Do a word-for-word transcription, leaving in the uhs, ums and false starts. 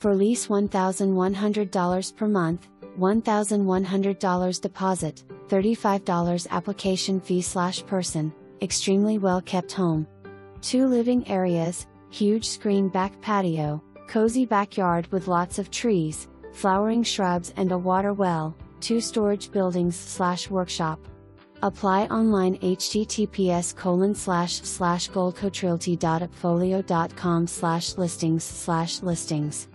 For lease one thousand one hundred dollars per month, one thousand one hundred dollars deposit, thirty-five dollars application fee slash person, extremely well kept home. Two living areas, huge screen back patio, cozy backyard with lots of trees, flowering shrubs and a water well, two storage buildings slash workshop. Apply online https colon slash slash goldcoastrealty.appfolio.com slash listings slash listings.